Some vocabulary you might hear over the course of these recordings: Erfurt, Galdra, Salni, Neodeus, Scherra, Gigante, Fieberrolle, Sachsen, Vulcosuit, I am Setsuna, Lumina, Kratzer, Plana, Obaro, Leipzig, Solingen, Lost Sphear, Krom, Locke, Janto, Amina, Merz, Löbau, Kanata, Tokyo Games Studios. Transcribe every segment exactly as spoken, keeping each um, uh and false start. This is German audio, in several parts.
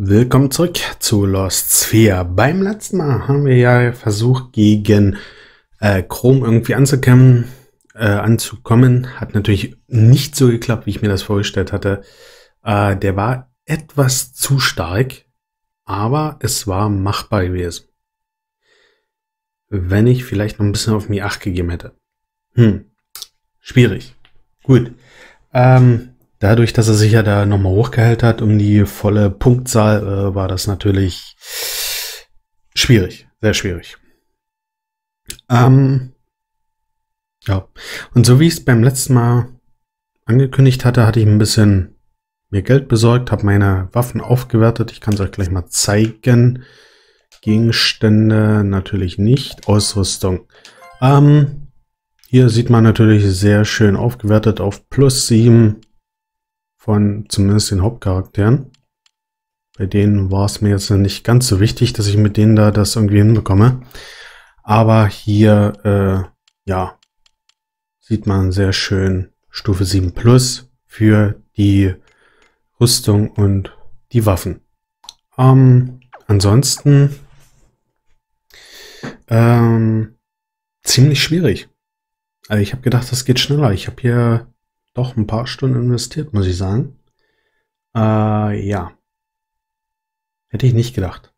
Willkommen zurück zu Lost Sphear. Beim letzten Mal haben wir ja versucht, gegen äh, Krom irgendwie anzukommen, äh, anzukommen. Hat natürlich nicht so geklappt, wie ich mir das vorgestellt hatte. Äh, der war etwas zu stark, aber es war machbar gewesen. Wenn ich vielleicht noch ein bisschen auf mich acht gegeben hätte. Hm, schwierig. Gut. Ähm... Dadurch, dass er sich ja da nochmal hochgehellt hat um die volle Punktzahl, äh, war das natürlich schwierig, sehr schwierig. Ähm, ja, und so wie ich es beim letzten Mal angekündigt hatte, hatte ich ein bisschen mir Geld besorgt, habe meine Waffen aufgewertet. Ich kann es euch gleich mal zeigen. Gegenstände natürlich nicht. Ausrüstung. Ähm, hier sieht man natürlich sehr schön aufgewertet auf plus sieben. Von zumindest den Hauptcharakteren. Bei denen war es mir jetzt nicht ganz so wichtig, dass ich mit denen da das irgendwie hinbekomme. Aber hier, äh, ja, sieht man sehr schön Stufe sieben plus für die Rüstung und die Waffen. Ähm, ansonsten ähm, ziemlich schwierig. Also ich habe gedacht, das geht schneller. Ich habe hier doch ein paar Stunden investiert, muss ich sagen. Äh, ja. Hätte ich nicht gedacht.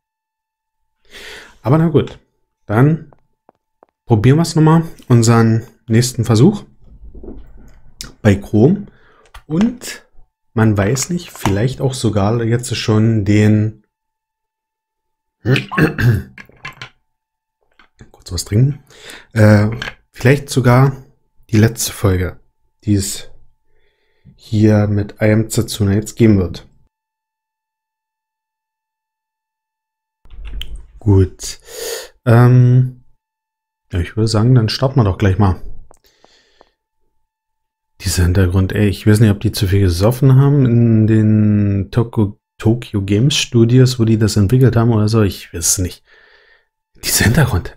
Aber na gut. Dann probieren wir es nochmal. Unseren nächsten Versuch. Bei Krom. Und man weiß nicht, vielleicht auch sogar jetzt schon den... Kurz was trinken. Äh, vielleicht sogar die letzte Folge. Die ist... hier mit I am Setsuna jetzt geben wird. Gut. Ähm, ja, ich würde sagen, dann starten wir doch gleich mal. Dieser Hintergrund, ey, ich weiß nicht, ob die zu viel gesoffen haben in den Tokyo, Tokyo Games Studios, wo die das entwickelt haben oder so, ich weiß es nicht. Dieser Hintergrund,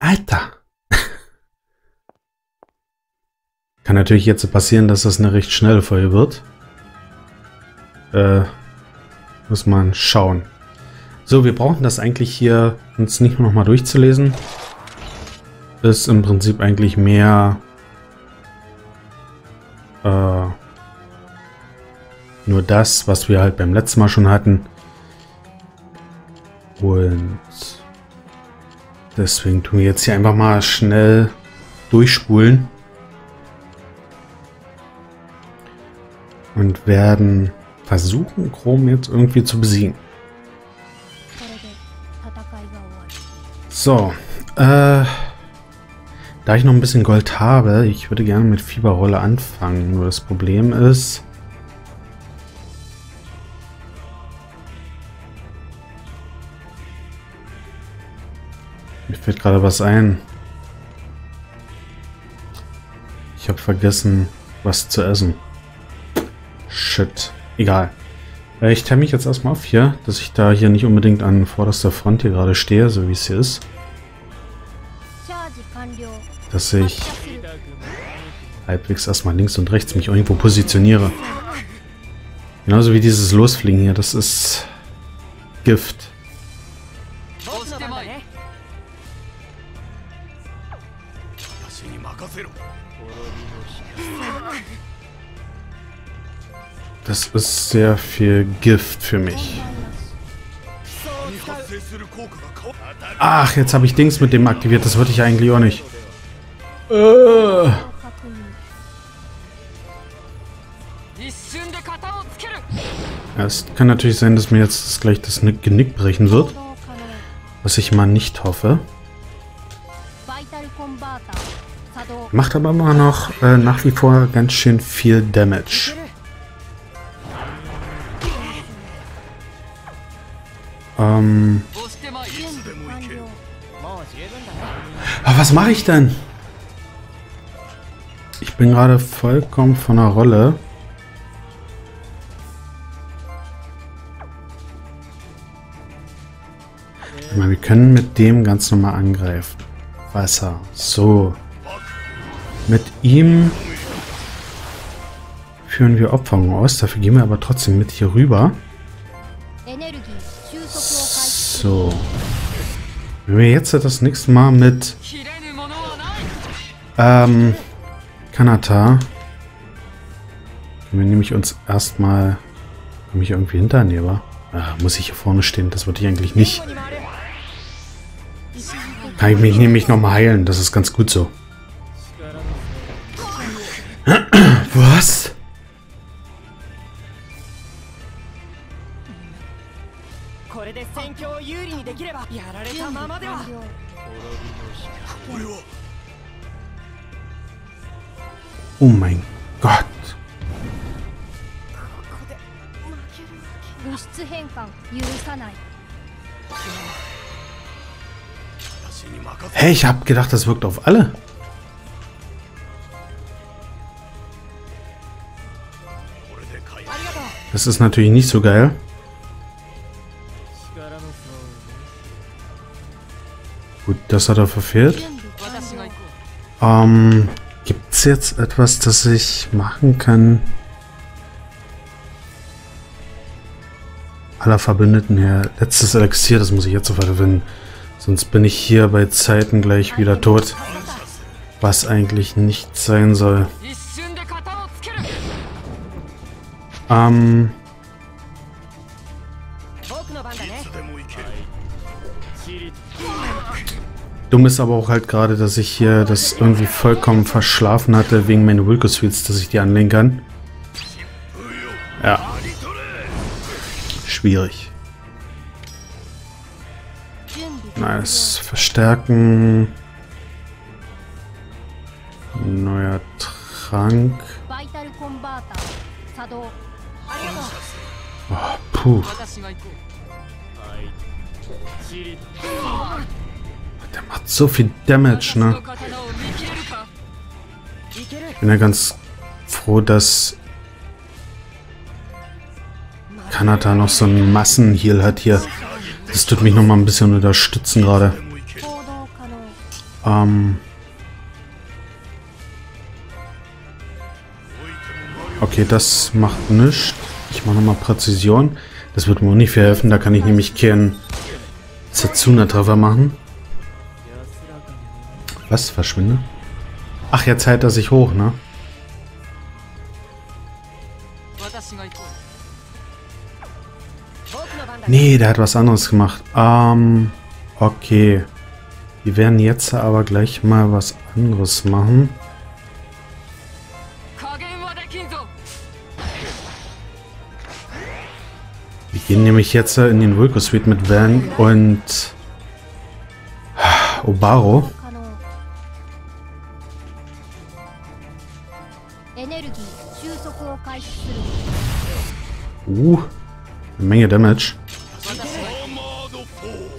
Alter! Kann natürlich jetzt passieren, dass das eine recht schnelle Folge wird. Äh, muss man schauen. So, wir brauchen das eigentlich hier uns nicht nochmal durchzulesen. Ist im Prinzip eigentlich mehr äh, nur das, was wir halt beim letzten Mal schon hatten. Und deswegen tun wir jetzt hier einfach mal schnell durchspulen. Und werden versuchen, Krom jetzt irgendwie zu besiegen. So. Äh, da ich noch ein bisschen Gold habe, ich würde gerne mit Fieberrolle anfangen. Nur das Problem ist... mir fällt gerade was ein. Ich habe vergessen, was zu essen. Shit. Egal. Ich teile mich jetzt erstmal auf hier, dass ich da hier nicht unbedingt an vorderster Front hier gerade stehe, so wie es hier ist. Dass ich halbwegs erstmal links und rechts mich irgendwo positioniere. Genauso wie dieses Losfliegen hier, das ist Gift. Das ist sehr viel Gift für mich. Ach, jetzt habe ich Dings mit dem aktiviert. Das würde ich eigentlich auch nicht. Äh. Ja, es kann natürlich sein, dass mir jetzt gleich das Genick brechen wird. Was ich mal nicht hoffe. Macht aber immer noch äh, nach wie vor ganz schön viel Damage. Ähm. Aber was mache ich denn? Ich bin gerade vollkommen von der Rolle. Mal, wir können mit dem ganz normal angreifen. Wasser. So. Mit ihm führen wir Opferung aus. Dafür gehen wir aber trotzdem mit hier rüber. Energie. So. Wenn wir jetzt das nächste Mal mit ähm, Kanata, wir nämlich uns erstmal mich irgendwie hinternehme. Ah, muss ich hier vorne stehen? Das würde ich eigentlich nicht. Kann ich mich nämlich nochmal heilen. Das ist ganz gut so. Was? Oh mein Gott. Hey, ich hab gedacht, das wirkt auf alle. Das ist natürlich nicht so geil. Gut, das hat er verfehlt. Ähm, gibt es jetzt etwas, das ich machen kann? Aller Verbündeten her. Letztes Elixier, das muss ich jetzt sofort verwenden. Sonst bin ich hier bei Zeiten gleich wieder tot. Was eigentlich nicht sein soll. Ähm. Dumm ist aber auch halt gerade, dass ich hier das irgendwie vollkommen verschlafen hatte, wegen meinen Vulcosuits, dass ich die anlegen kann. Ja. Schwierig. Nice. Verstärken. Neuer Trank. Oh, puh. Der macht so viel Damage, ne? Ich bin ja ganz froh, dass Kanata noch so einen Massenheal hat hier. Das tut mich noch mal ein bisschen unterstützen gerade. Ähm. Okay, das macht nichts. Ich mache nochmal Präzision. Das wird mir auch nicht viel helfen. Da kann ich nämlich keinen Setsuna-Treffer machen. Was? Verschwinde? Ach, jetzt hält er sich hoch, ne? Nee, der hat was anderes gemacht. Ähm, okay. Wir werden jetzt aber gleich mal was anderes machen. Wir gehen nämlich jetzt in den Vulcosuit mit Van und Obaro. Uh, eine Menge Damage.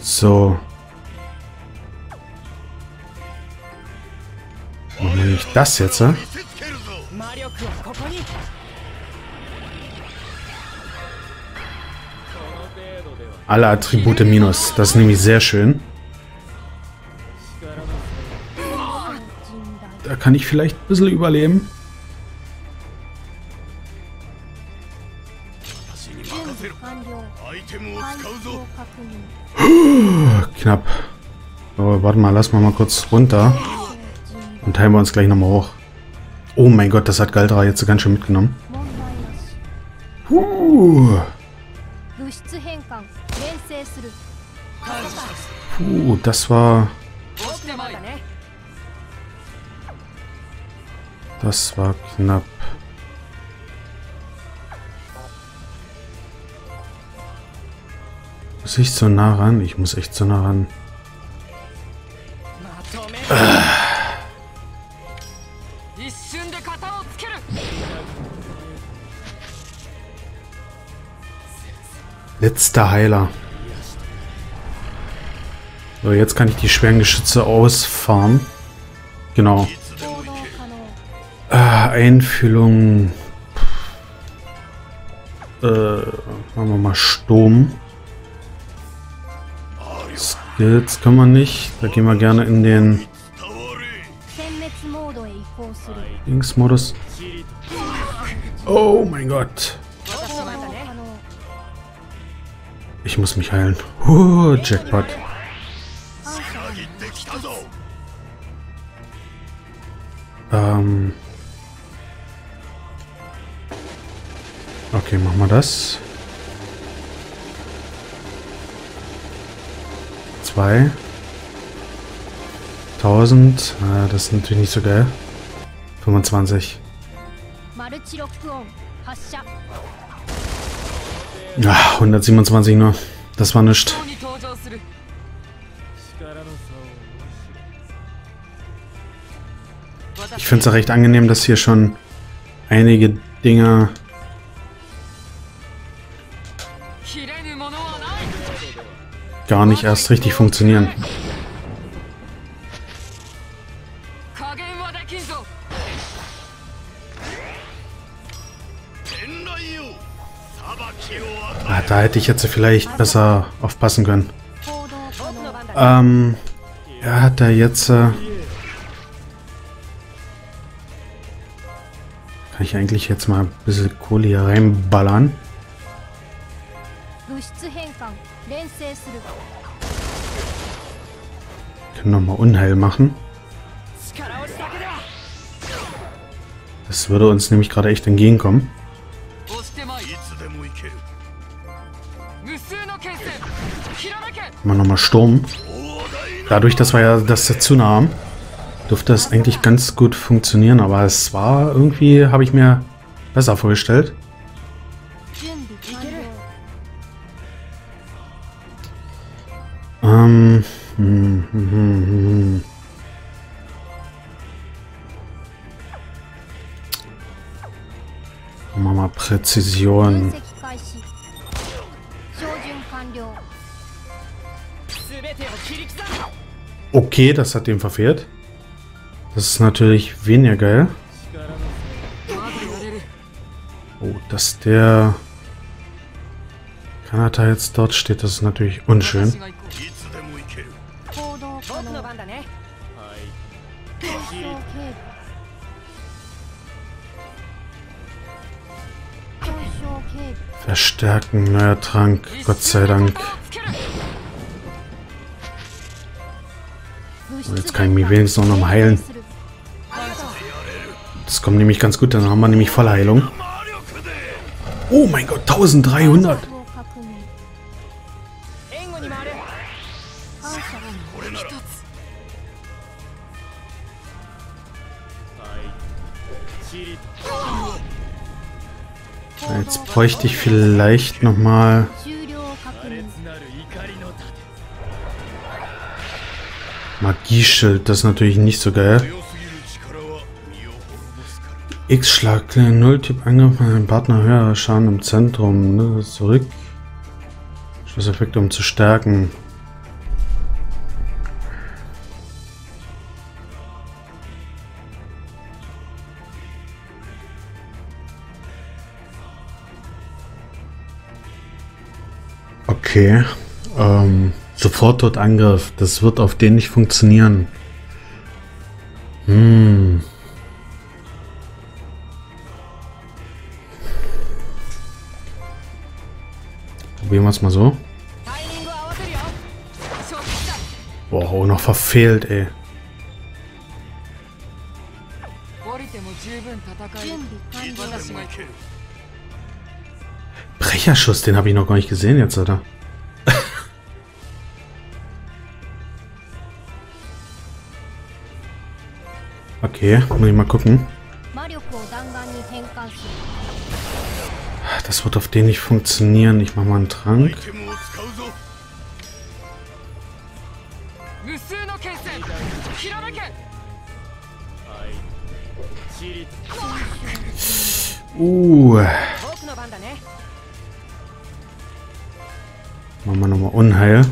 So. Machen wir nicht das jetzt, ne? Alle Attribute minus. Das ist nämlich sehr schön. Da kann ich vielleicht ein bisschen überleben. Knapp. Aber warte mal, lass mal mal kurz runter. Und teilen wir uns gleich nochmal hoch. Oh mein Gott, das hat Galdra jetzt ganz schön mitgenommen. Puh. Puh, das war... Das war knapp. Muss ich so nah ran? Ich muss echt so nah ran. Letzter Heiler. So, jetzt kann ich die schweren Geschütze ausfahren. Genau. Äh, Einfühlung. Äh, machen wir mal Sturm. Jetzt können wir nicht. Da gehen wir gerne in den Dings-Modus. Oh mein Gott. Ich muss mich heilen. Uh, Jackpot. Ähm. Okay, machen wir das. zweitausend. Ah, das ist natürlich nicht so geil. fünfundzwanzig. Ja, hundertsiebenundzwanzig nur. Das war nichts. Ich finde es ja recht angenehm, dass hier schon einige Dinge... gar nicht erst richtig funktionieren. Ah, da hätte ich jetzt vielleicht besser aufpassen können. Ähm, er hat da jetzt... Äh kann ich eigentlich jetzt mal ein bisschen Kohle hier reinballern? Können nochmal Unheil machen. Das würde uns nämlich gerade echt entgegenkommen. Mal nochmal Sturm. Dadurch, dass wir ja das Setsuna haben, dürfte das eigentlich ganz gut funktionieren, aber es war irgendwie, habe ich mir besser vorgestellt. Ähm, hm, hm, hm, hm. Machen wir mal Präzision. Okay, das hat dem verfehlt. Das ist natürlich weniger geil. Oh, dass der Kanata jetzt dort steht, das ist natürlich unschön. Verstärken, neuer Trank, Gott sei Dank. Und jetzt kann ich mich wenigstens auch noch mal heilen. Das kommt nämlich ganz gut, dann haben wir nämlich volle Heilung. Oh mein Gott, dreizehnhundert! Jetzt bräuchte ich vielleicht noch mal... Magieschild, das ist natürlich nicht so geil. X-Schlag, Null-Typ-Angriff an den Partner, höherer Schaden im Zentrum, ne? Zurück. Schlusseffekte, um zu stärken. Okay, ähm... sofort dort Angriff. Das wird auf den nicht funktionieren. Hm. Probieren wir es mal so. Boah, noch verfehlt, ey. Brecherschuss, den habe ich noch gar nicht gesehen jetzt, oder? Okay, muss ich mal gucken. Das wird auf den nicht funktionieren. Ich mache mal einen Trank. Uh. Machen wir nochmal Unheil.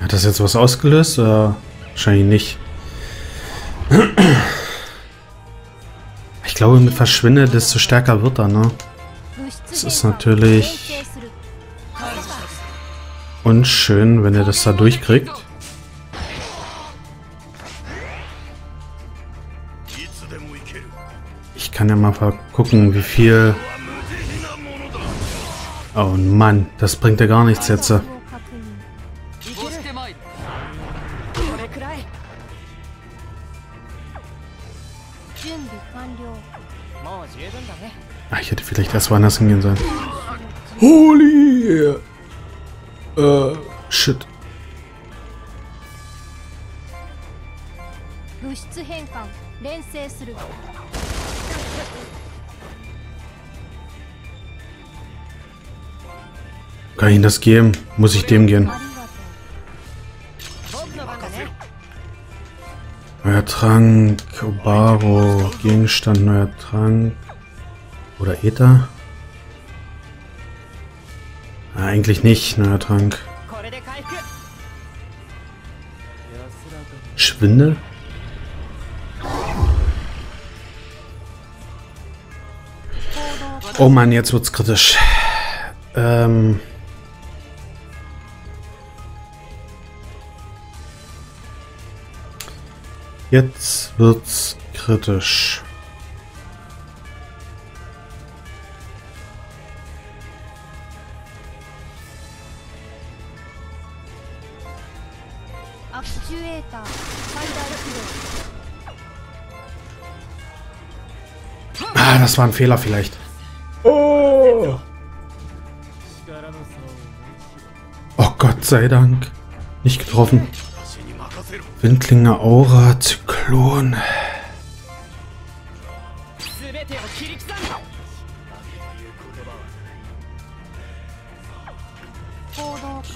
Hat das jetzt was ausgelöst? Oder? Wahrscheinlich nicht. Ich glaube, mit Verschwinde, desto stärker wird er, ne? Das ist natürlich unschön, wenn er das da durchkriegt. Ich kann ja mal gucken, wie viel... Oh Mann, das bringt ja gar nichts jetzt. Ach, ich hätte vielleicht erst woanders hingehen sollen. Holy! Äh, shit. Kann ich ihm das geben? Muss ich dem gehen? Neuer Trank, Obaro, Gegenstand, neuer Trank. Oder Ether? Na, eigentlich nicht, neuer Trank. Schwindel? Oh Mann, jetzt wird's kritisch. Ähm. Jetzt wird's kritisch. Ah, das war ein Fehler vielleicht. Oh, oh Gott sei Dank. Nicht getroffen. Windlinge, Aura, Zyklon.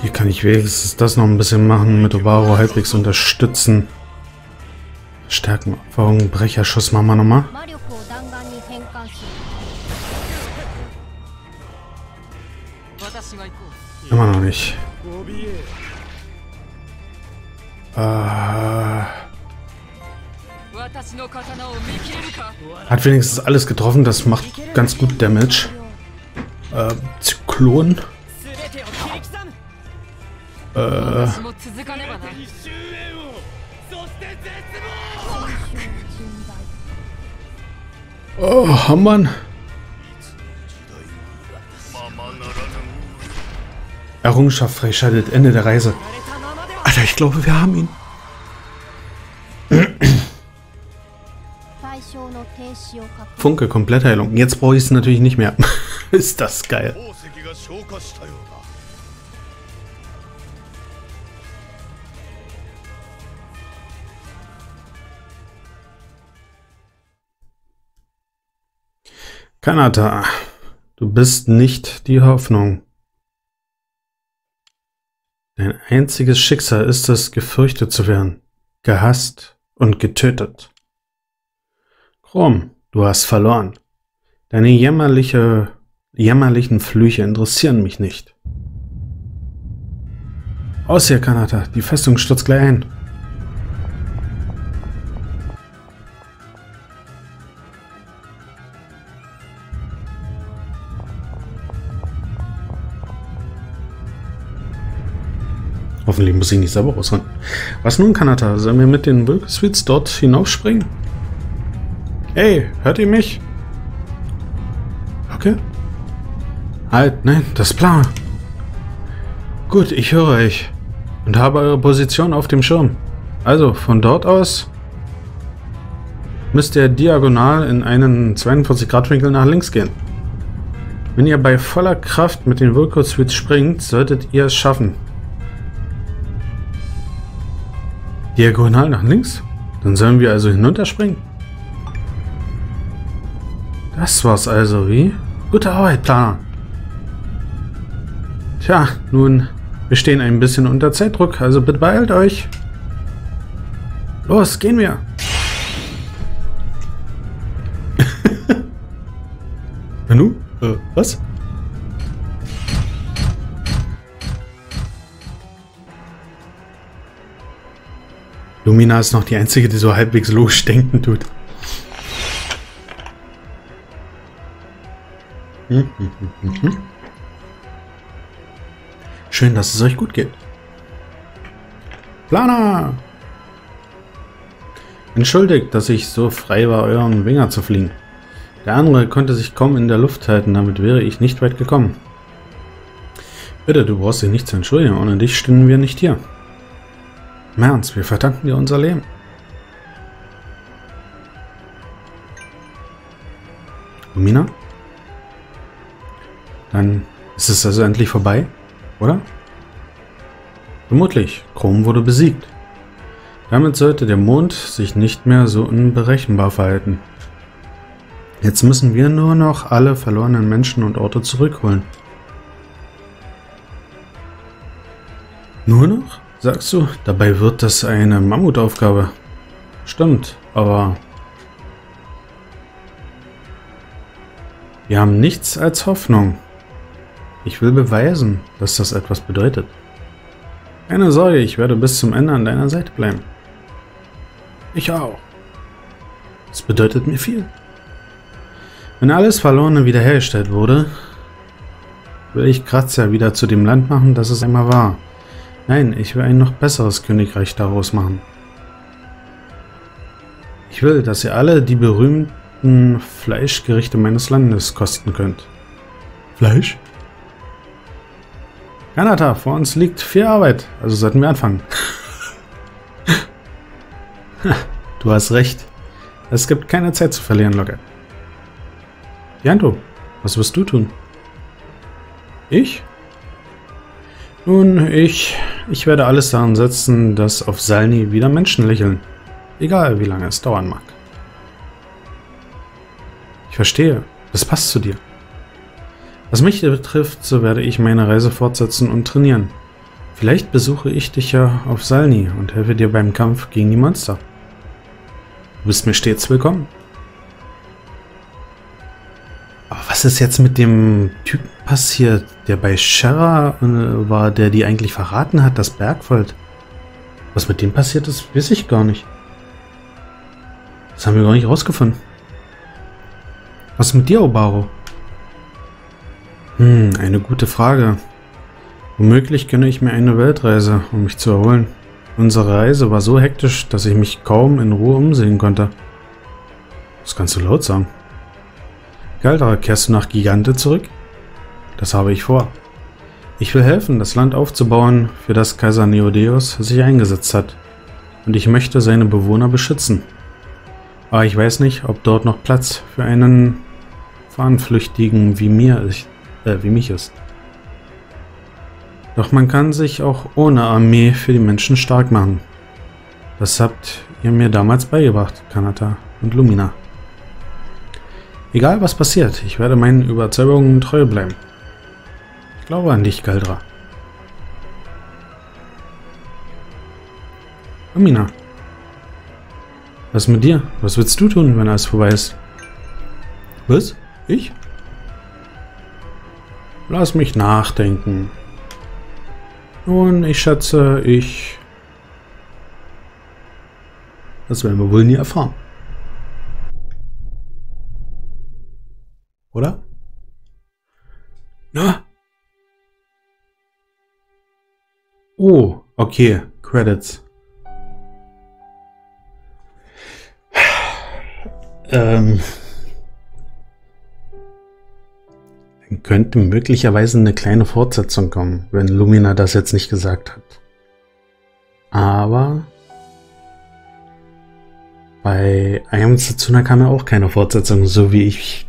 Hier kann ich wenigstens das noch ein bisschen machen, mit Obaro halbwegs unterstützen. Stärken, Erfahrung, Brecherschuss machen wir nochmal. Immer noch nicht. Uh, hat wenigstens alles getroffen, das macht ganz gut Damage. Uh, Zyklon. Uh, oh, Hammer. Errungenschaft freischaltet, Ende der Reise. Alter, ich glaube, wir haben ihn. Funke, Komplettheilung. Jetzt brauche ich es natürlich nicht mehr. Ist das geil. Kanata, du bist nicht die Hoffnung. Dein einziges Schicksal ist es, gefürchtet zu werden, gehasst und getötet. Krom, du hast verloren. Deine jämmerliche, jämmerlichen Flüche interessieren mich nicht. Aus hier, Kanata, die Festung stürzt gleich ein. Hoffentlich muss ich nicht selber raushauen. Was nun, Kanata? Sollen wir mit den Vulcosuits dort hinaufspringen? Hey, hört ihr mich? Okay. Halt, nein, das ist Plana. Gut, ich höre euch. Und habe eure Position auf dem Schirm. Also, von dort aus müsst ihr diagonal in einen zweiundvierzig Grad Winkel nach links gehen. Wenn ihr bei voller Kraft mit den Vulcosuits springt, solltet ihr es schaffen. Diagonal nach links? Dann sollen wir also hinunterspringen? Das war's also, wie? Gute Arbeit, Plana! Tja, nun, wir stehen ein bisschen unter Zeitdruck, also bitte beeilt euch! Los, gehen wir! Nanu? Äh, was? Lumina ist noch die einzige, die so halbwegs logisch denken tut. Hm, hm, hm, hm. Schön, dass es euch gut geht. Plana! Entschuldigt, dass ich so frei war, euren Winger zu fliegen. Der andere konnte sich kaum in der Luft halten, damit wäre ich nicht weit gekommen. Bitte, du brauchst dich nicht zu entschuldigen, ohne dich stünden wir nicht hier. Merz, wir verdanken dir unser Leben. Lumina? Dann ist es also endlich vorbei, oder? Vermutlich, Krom wurde besiegt. Damit sollte der Mond sich nicht mehr so unberechenbar verhalten. Jetzt müssen wir nur noch alle verlorenen Menschen und Orte zurückholen. Nur noch? Sagst du? Dabei wird das eine Mammutaufgabe. Stimmt, aber... wir haben nichts als Hoffnung. Ich will beweisen, dass das etwas bedeutet. Keine Sorge, ich werde bis zum Ende an deiner Seite bleiben. Ich auch. Das bedeutet mir viel. Wenn alles Verlorene wiederhergestellt wurde, will ich Kratzer wieder zu dem Land machen, das es einmal war. Nein, ich will ein noch besseres Königreich daraus machen. Ich will, dass ihr alle die berühmten Fleischgerichte meines Landes kosten könnt. Fleisch? Kanata, vor uns liegt viel Arbeit, also sollten wir anfangen. Du hast recht. Es gibt keine Zeit zu verlieren, Locke. Janto, was wirst du tun? Ich? Nun, ich... Ich werde alles daran setzen, dass auf Salni wieder Menschen lächeln. Egal, wie lange es dauern mag. Ich verstehe. Das passt zu dir. Was mich betrifft, so werde ich meine Reise fortsetzen und trainieren. Vielleicht besuche ich dich ja auf Salni und helfe dir beim Kampf gegen die Monster. Du bist mir stets willkommen. Aber was ist jetzt mit dem Typen passiert, der bei Scherra war, der die eigentlich verraten hat, das Bergvolk? Was mit dem passiert ist, weiß ich gar nicht. Das haben wir gar nicht rausgefunden. Was ist mit dir, Obaro? Hm, eine gute Frage. Womöglich gönne ich mir eine Weltreise, um mich zu erholen. Unsere Reise war so hektisch, dass ich mich kaum in Ruhe umsehen konnte. Das kannst du laut sagen. Galdra, kehrst du nach Gigante zurück? Das habe ich vor. Ich will helfen, das Land aufzubauen, für das Kaiser Neodeus sich eingesetzt hat. Und ich möchte seine Bewohner beschützen. Aber ich weiß nicht, ob dort noch Platz für einen Fahnenflüchtigen wie mir ist. Äh, wie mich ist. Doch man kann sich auch ohne Armee für die Menschen stark machen. Das habt ihr mir damals beigebracht, Kanata und Lumina. Egal was passiert, ich werde meinen Überzeugungen treu bleiben. Ich glaube an dich, Galdra. Amina. Was mit dir? Was willst du tun, wenn alles vorbei ist? Was? Ich? Lass mich nachdenken. Nun, ich schätze, ich... das werden wir wohl nie erfahren. Oder? Na? Oh, okay. Credits. ähm... Könnte möglicherweise eine kleine Fortsetzung kommen, wenn Lumina das jetzt nicht gesagt hat. Aber bei I am Setsuna kam ja auch keine Fortsetzung, so wie ich.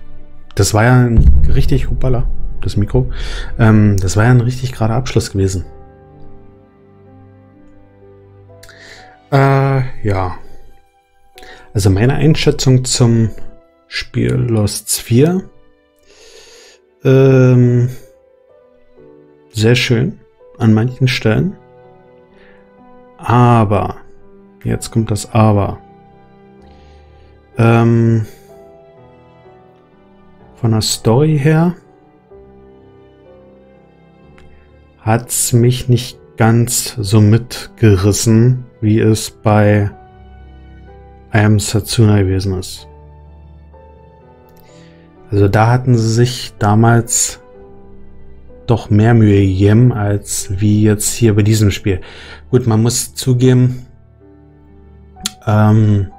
Das war ja ein richtig, hoppala, das Mikro. Ähm, das war ja ein richtig gerader Abschluss gewesen. Äh, ja. Also meine Einschätzung zum Spiel Lost Sphear. Sehr schön an manchen Stellen, aber jetzt kommt das Aber. Ähm, von der Story her hat es mich nicht ganz so mitgerissen, wie es bei I am Setsuna gewesen ist. Also da hatten sie sich damals doch mehr Mühe gegeben, als wie jetzt hier bei diesem Spiel. Gut, man muss zugeben, ähm,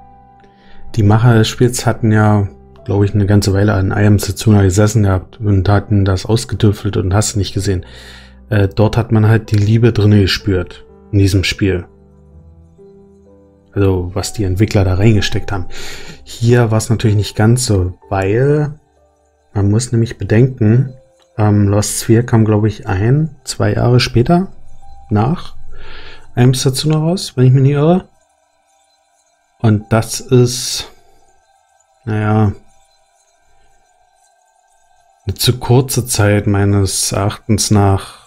die Macher des Spiels hatten ja glaube ich, eine ganze Weile an I am Setsuna gesessen gehabt und hatten das ausgetüftelt und hast nicht gesehen. Äh, dort hat man halt die Liebe drin gespürt, in diesem Spiel. Also, was die Entwickler da reingesteckt haben. Hier war es natürlich nicht ganz so, weil man muss nämlich bedenken, ähm, Lost Sphear kam, glaube ich, ein, zwei Jahre später nach I am Setsuna raus, wenn ich mich nicht irre. Und das ist, naja, eine zu kurze Zeit meines Erachtens nach,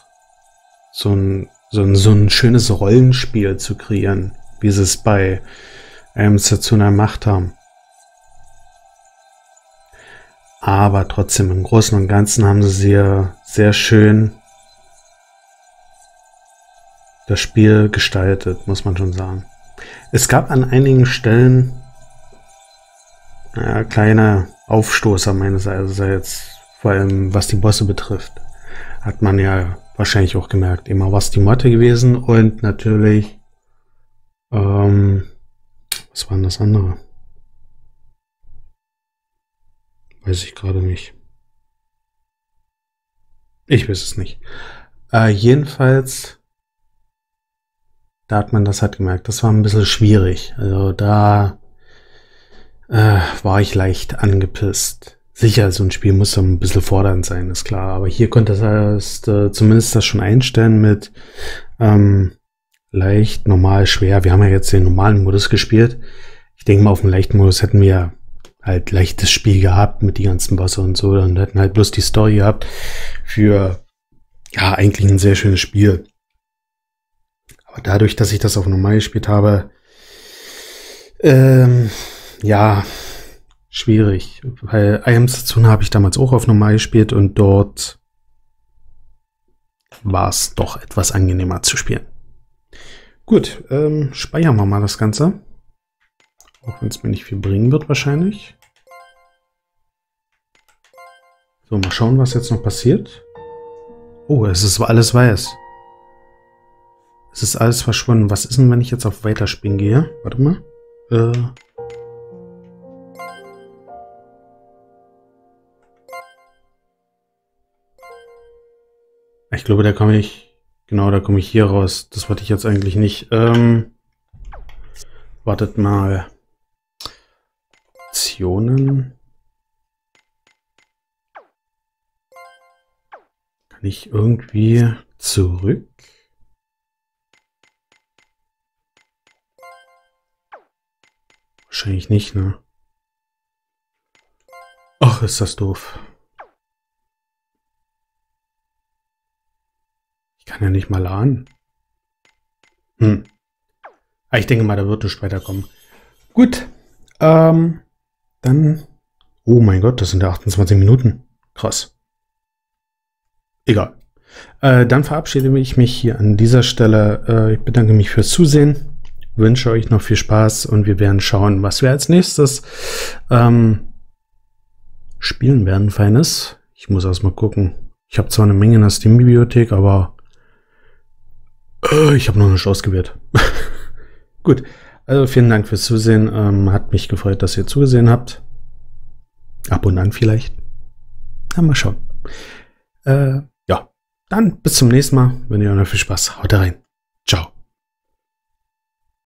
so ein, so ein, so ein schönes Rollenspiel zu kreieren, wie sie es bei I am Setsuna gemacht haben. Aber trotzdem, im Großen und Ganzen haben sie sehr, sehr schön das Spiel gestaltet, muss man schon sagen. Es gab an einigen Stellen ja, kleine Aufstoßer meines Erachtens, vor allem was die Bosse betrifft, hat man ja wahrscheinlich auch gemerkt. Immer was die Motte gewesen und natürlich, ähm, was war denn das andere? Weiß ich gerade nicht. Ich weiß es nicht. Äh, jedenfalls... Da hat man das halt gemerkt. Das war ein bisschen schwierig. Also da äh, war ich leicht angepisst. Sicher, so ein Spiel muss ja ein bisschen fordernd sein, ist klar. Aber hier konnte das äh, zumindest das schon einstellen mit ähm, leicht, normal, schwer. Wir haben ja jetzt den normalen Modus gespielt. Ich denke mal, auf dem leichten Modus hätten wir halt leichtes Spiel gehabt mit die ganzen Bosse und so. Und hätten halt bloß die Story gehabt für, ja, eigentlich ein sehr schönes Spiel. Aber dadurch, dass ich das auf normal gespielt habe, ähm, ja, schwierig. Weil I am Setsuna habe ich damals auch auf normal gespielt und dort war es doch etwas angenehmer zu spielen. Gut, ähm, speichern wir mal das Ganze. Auch wenn es mir nicht viel bringen wird wahrscheinlich. So, mal schauen, was jetzt noch passiert. Oh, es ist alles weiß. Es ist alles verschwunden. Was ist denn, wenn ich jetzt auf Weiterspielen gehe? Warte mal. Äh. Ich glaube, da komme ich... Genau, da komme ich hier raus. Das wollte ich jetzt eigentlich nicht. Ähm. Wartet mal. Optionen. Kann ich irgendwie zurück... Wahrscheinlich nicht, ne? Ach, ist das doof. Ich kann ja nicht mal laden. Hm. Aber ich denke mal, da wird nicht weiterkommen. Gut. Ähm, dann... Oh mein Gott, das sind ja achtundzwanzig Minuten. Krass. Egal. Äh, dann verabschiede ich mich hier an dieser Stelle. Äh, ich bedanke mich fürs Zusehen. Wünsche euch noch viel Spaß und wir werden schauen, was wir als nächstes ähm, spielen werden, Feines. Ich muss erstmal gucken. Ich habe zwar eine Menge in der Steam-Bibliothek, aber äh, ich habe noch nicht ausgewählt. Gut, also vielen Dank fürs Zusehen. Ähm, hat mich gefreut, dass ihr zugesehen habt. Ab und an vielleicht. Na, mal schauen. Äh, ja, dann bis zum nächsten Mal. Wenn ihr noch viel Spaß habt, haut rein.